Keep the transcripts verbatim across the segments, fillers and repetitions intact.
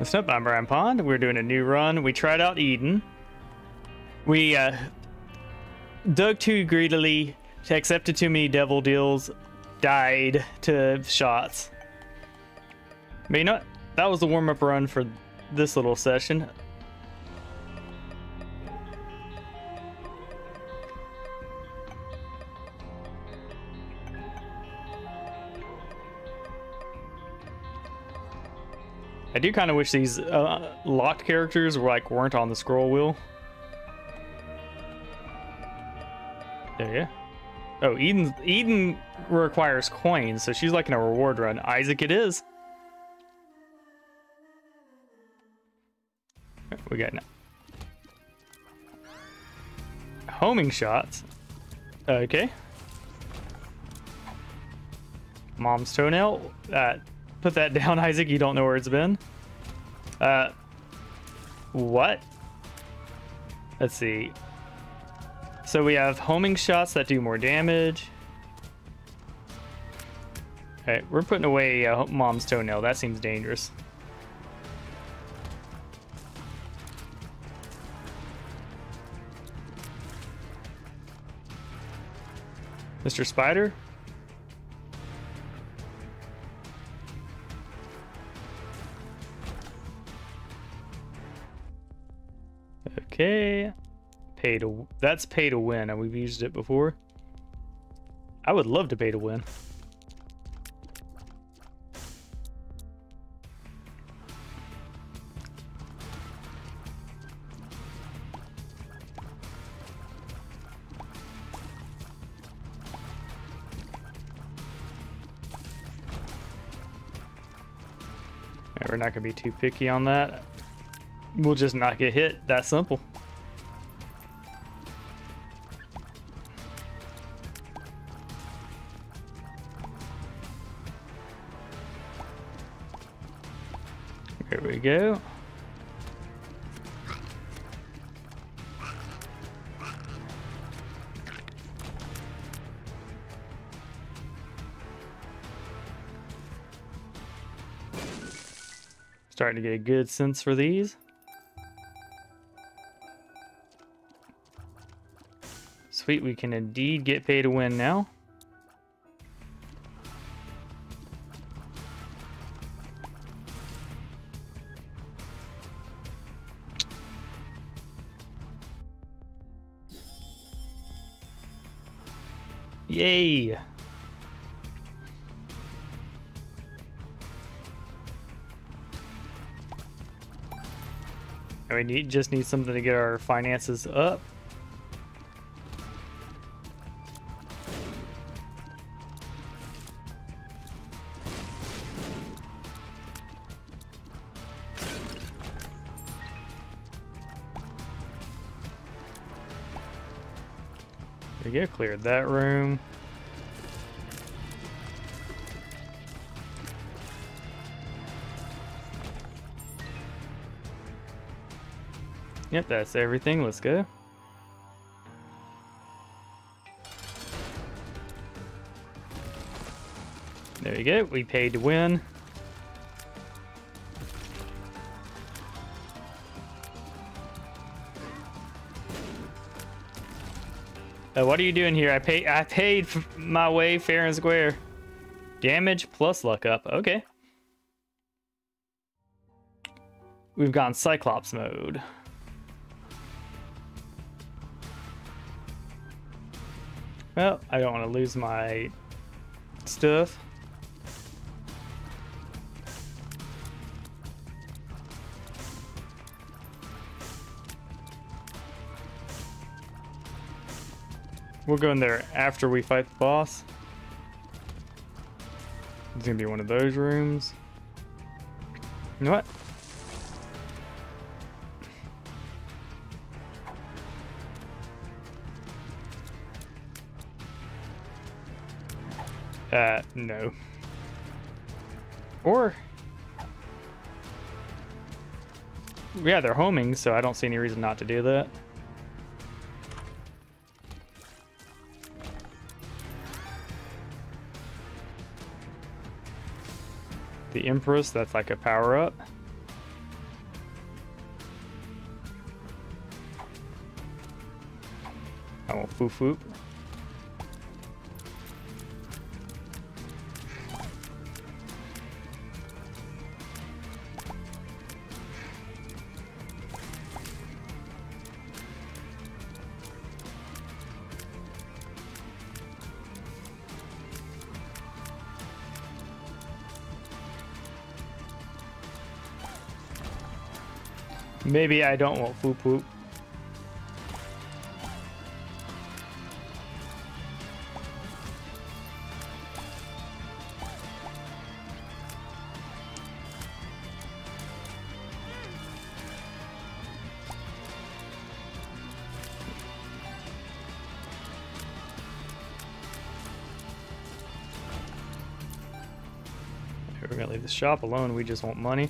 What's up? I'm Brian Pond. We're doing a new run. We tried out Eden. We uh, dug too greedily, accepted too many devil deals, died to shots. But you know what? That was the warm-up run for this little session. I do kind of wish these uh, locked characters were like weren't on the scroll wheel. There you go. Oh, Eden Eden requires coins, so she's like in a reward run. Isaac it is. We got now. Homing shots. Okay. Mom's toenail. Uh, put that down, Isaac. You don't know where it's been. Uh, what? Let's see. So we have homing shots that do more damage. All right, we're putting away uh, Mom's toenail. That seems dangerous. Mister Spider? Okay. Pay to, that's pay to win, and we've used it before. I would love to pay to win. We're not gonna be too picky on that. We'll just not get hit. That simple. Here we go. Starting to get a good sense for these. Sweet, we can indeed get pay to win now. Yay! We need, just need something to get our finances up. There we go, cleared that room. Yep, that's everything. Let's go. There you go. We paid to win. Oh, what are you doing here? I paid. I paid my way fair and square. Damage plus luck up. Okay. We've gone Cyclops mode. Well, I don't want to lose my stuff. We'll go in there after we fight the boss. It's going to be one of those rooms. You know what? Uh, no. Or... yeah, they're homing, so I don't see any reason not to do that. The Empress, that's like a power-up. I will foop foop. Maybe I don't want poop poop. We're gonna leave the shop alone. We just want money.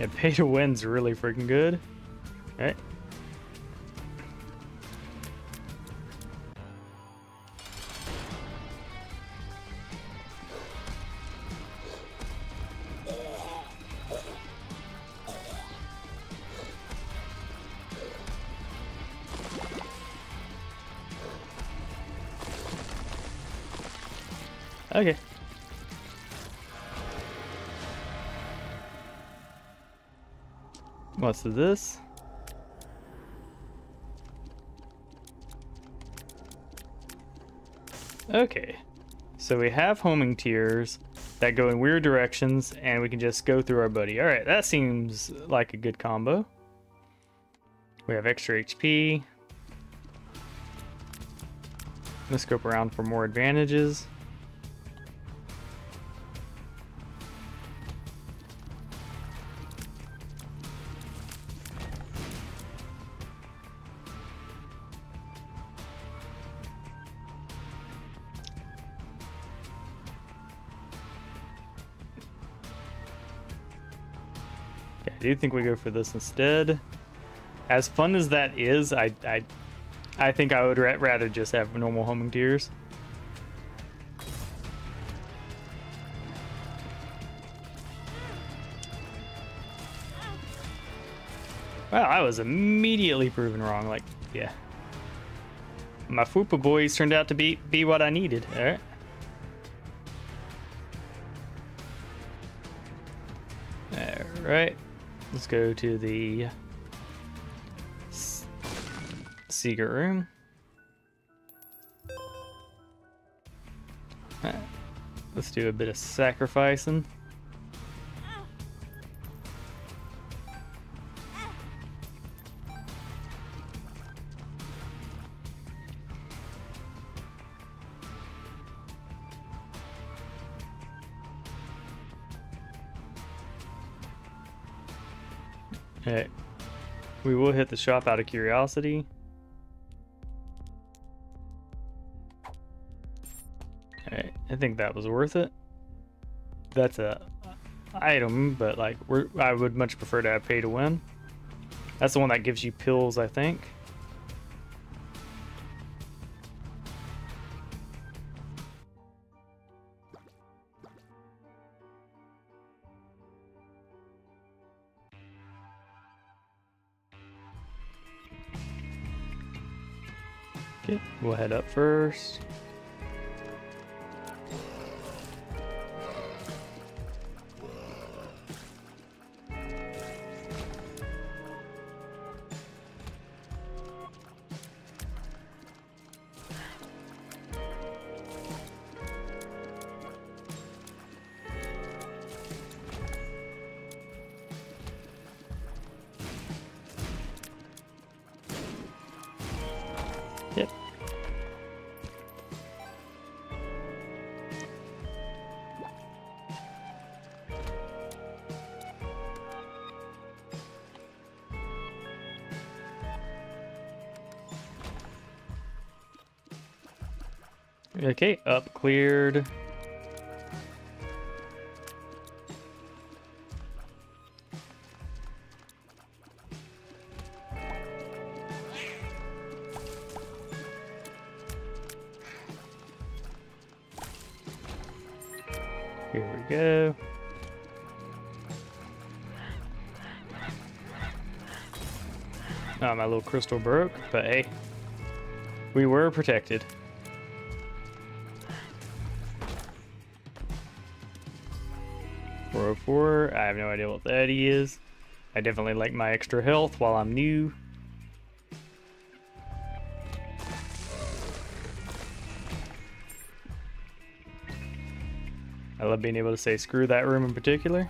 Yeah, pay to win's really freaking good. All right. Okay. What's this? Okay, so we have homing tiers that go in weird directions and we can just go through our buddy. All right, that seems like a good combo. We have extra H P. Let's scope around for more advantages. I do think we go for this instead. As fun as that is, I I, I think I would ra rather just have normal homing tiers. Wow, I was immediately proven wrong. Like, yeah, my FUPA boys turned out to be be what I needed. All right. All right. Let's go to the secret room. Right. Let's do a bit of sacrificing. Okay. We will hit the shop out of curiosity. Okay, I think that was worth it. That's a item, but like we're, I would much prefer to have pay to win. That's the one that gives you pills, I think. Okay, we'll head up first. Okay, up cleared. Here we go. Oh, my little crystal broke, but hey, we were protected. four oh four, I have no idea what that is. I definitely like my extra health while I'm new. I love being able to say screw that room in particular.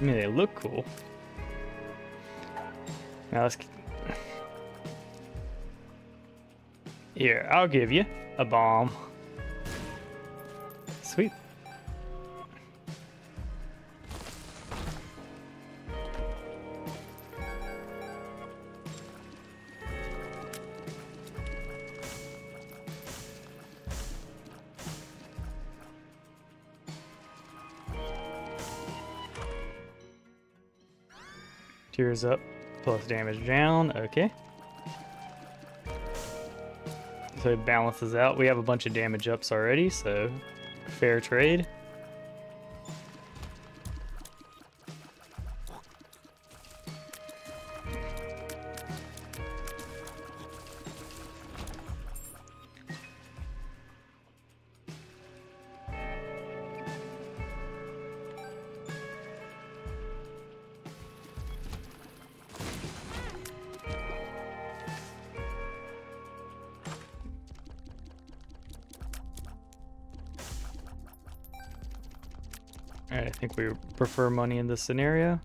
I mean, they look cool. Now let's... Here, I'll give you a bomb. Sweet. Tears up, plus damage down, okay. So it balances out. We have a bunch of damage ups already, so fair trade. Alright, I think we prefer money in this scenario.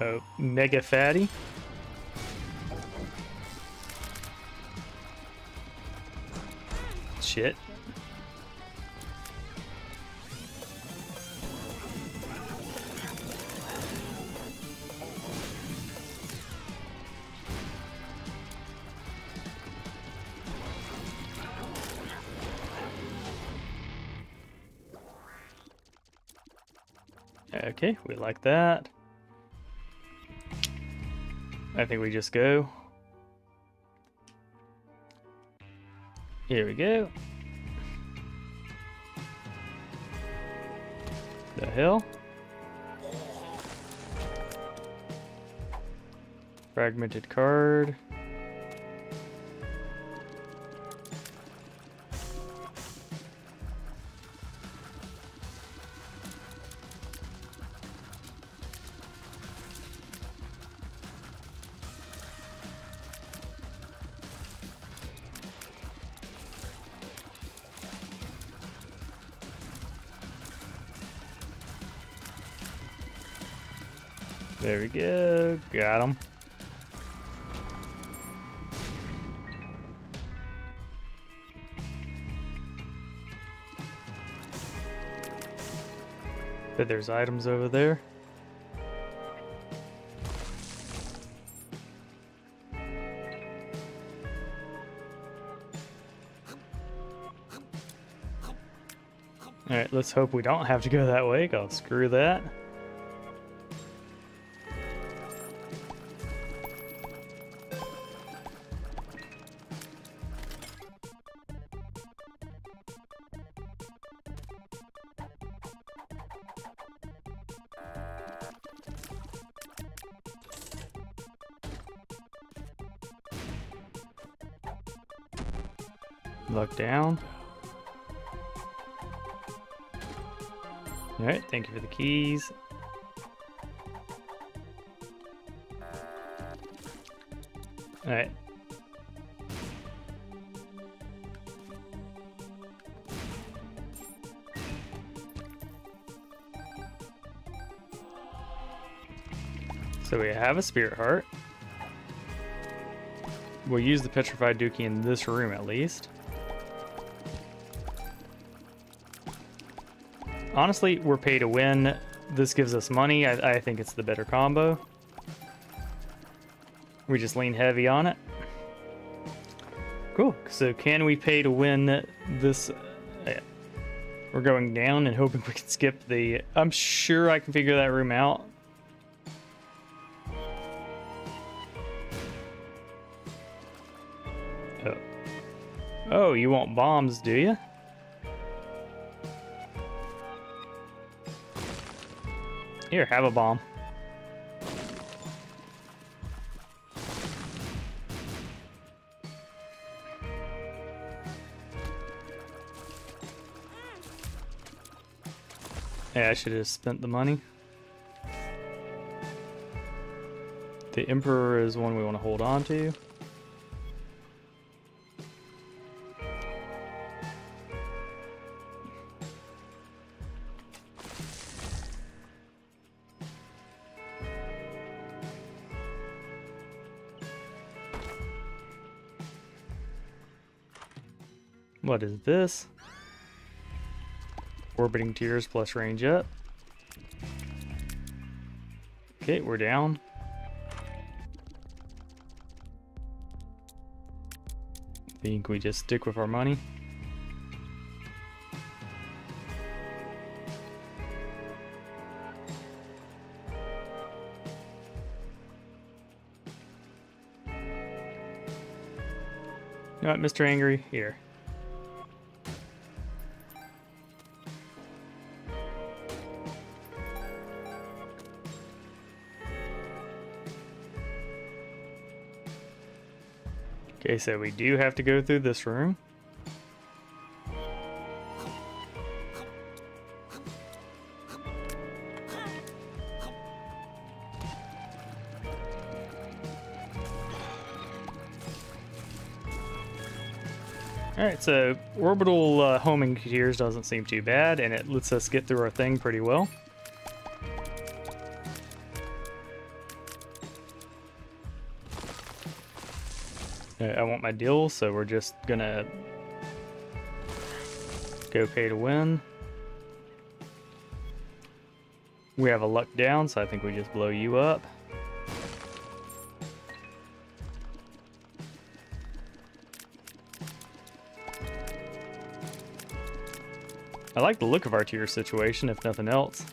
Oh, mega fatty. Shit. Okay, we like that. I think we just go. Here we go. The hell? Fragmented card. There we go, got him. But there's items over there. All right, let's hope we don't have to go that way. I'll screw that. Luck down. All right, thank you for the keys. All right. So we have a spirit heart. We'll use the petrified dookie in this room at least. Honestly, we're pay to win. This gives us money. I, I think it's the better combo. We just lean heavy on it. Cool. So can we pay to win this? Yeah. We're going down and hoping we can skip the... I'm sure I can figure that room out. Oh, oh you want bombs, do you? Here, have a bomb. Yeah, I should have spent the money. The Emperor is one we want to hold on to. What is this? Orbiting tiers plus range up. Okay, we're down. Think we just stick with our money. You know what, Mister Angry? Here. Okay, so we do have to go through this room. Alright, so orbital uh, homing tiers doesn't seem too bad, and it lets us get through our thing pretty well. I want my deal, so we're just gonna go pay to win. We have a luck down, so I think we just blow you up. I like the look of our tier situation, if nothing else.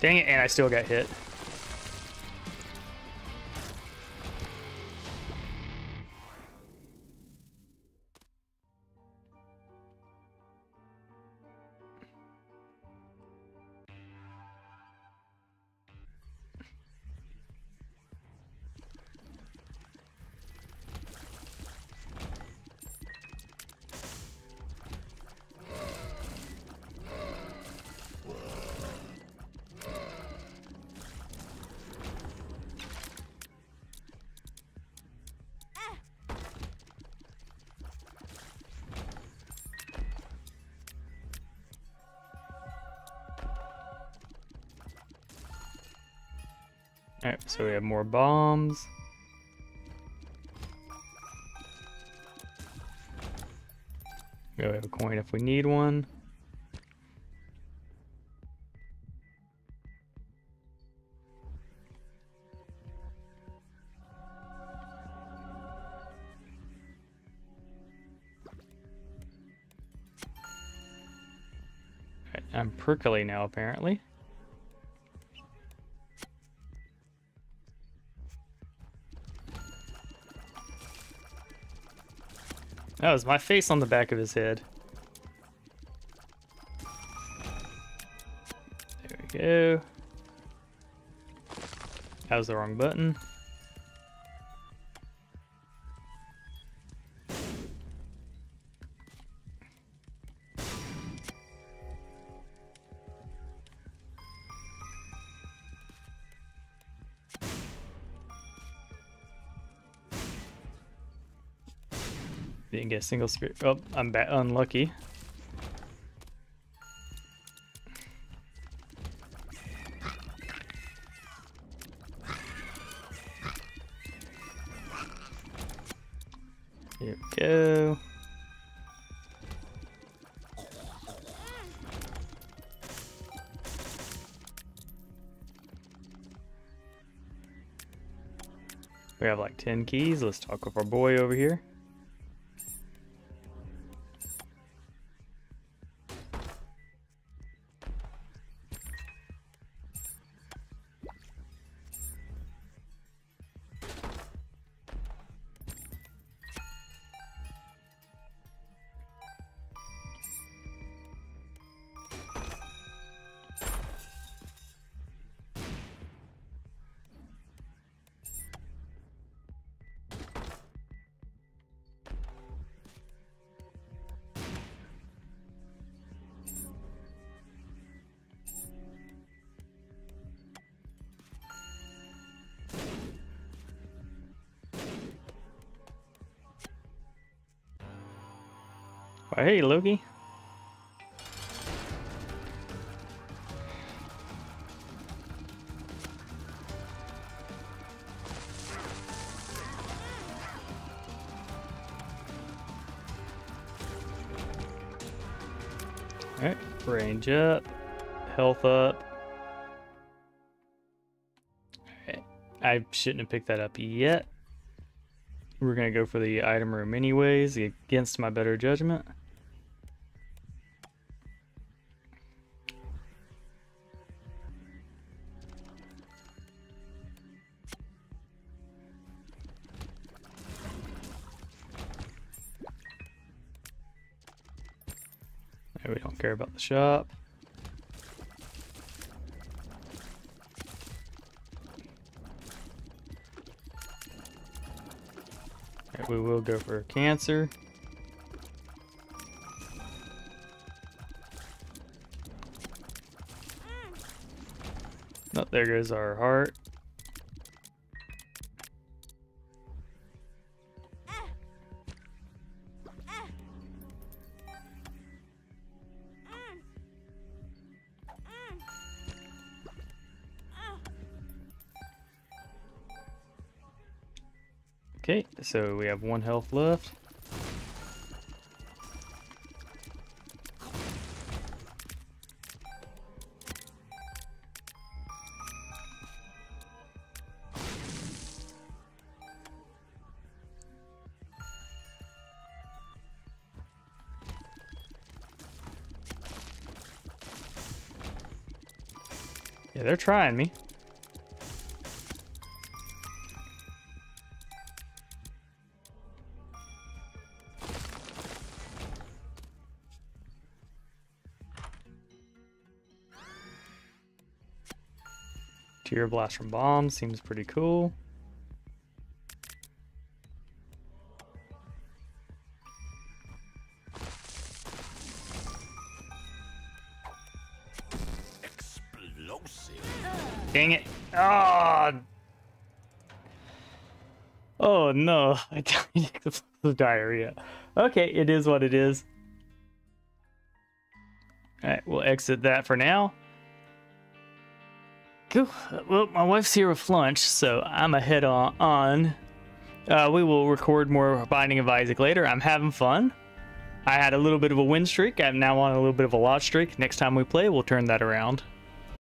Dang it, and I still got hit. All right, so we have more bombs. We have a coin if we need one. All right, I'm prickly now, apparently. That was my face on the back of his head. There we go. That was the wrong button. Didn't get a single spirit. Oh, I'm ba unlucky. Here we go. We have like ten keys. Let's talk with our boy over here. Oh, hey, Loki. All right, range up, health up. All right, I shouldn't have picked that up yet. We're gonna go for the item room anyways, against my better judgment. We don't care about the shop. Right, we will go for cancer. Oh, there goes our heart. Okay, so we have one health left. Yeah, they're trying me. Your blast from bomb seems pretty cool. Explosive. Dang it. Oh, oh no. I died of diarrhea. Okay, it is what it is. All right, we'll exit that for now. Cool. Well, my wife's here with lunch, so I'm a head on. on. Uh, we will record more Binding of Isaac later. I'm having fun. I had a little bit of a win streak. I'm now on a little bit of a loss streak. Next time we play, we'll turn that around.